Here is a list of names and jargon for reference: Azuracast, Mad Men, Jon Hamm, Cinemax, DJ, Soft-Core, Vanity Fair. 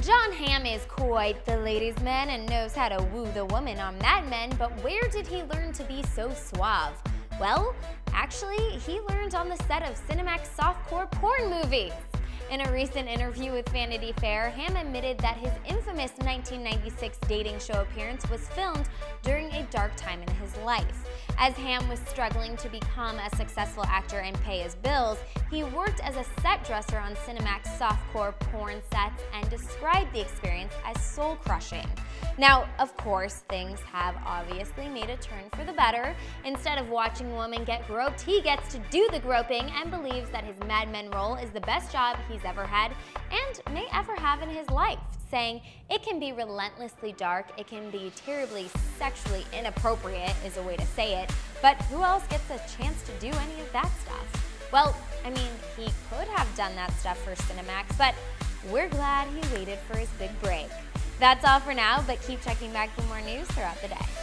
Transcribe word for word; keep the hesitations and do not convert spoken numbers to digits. Jon Hamm is quite the ladies' man and knows how to woo the woman on Mad Men, but where did he learn to be so suave? Well, actually, he learned on the set of Cinemax softcore porn movies. In a recent interview with Vanity Fair, Hamm admitted that his infamous nineteen ninety-six dating show appearance was filmed during a dark time in his life. As Hamm was struggling to become a successful actor and pay his bills, he worked as a set dresser on Cinemax softcore porn sets and described the experience as soul-crushing. Now, of course, things have obviously made a turn for the better. Instead of watching a woman get groped, he gets to do the groping and believes that his Mad Men role is the best job he's ever had and may ever have in his life, saying it can be relentlessly dark, it can be terribly sexually inappropriate is a way to say it, but who else gets a chance to do any of that stuff? Well, I mean, he could have done that stuff for Cinemax, but we're glad he waited for his big break. That's all for now, but keep checking back for more news throughout the day.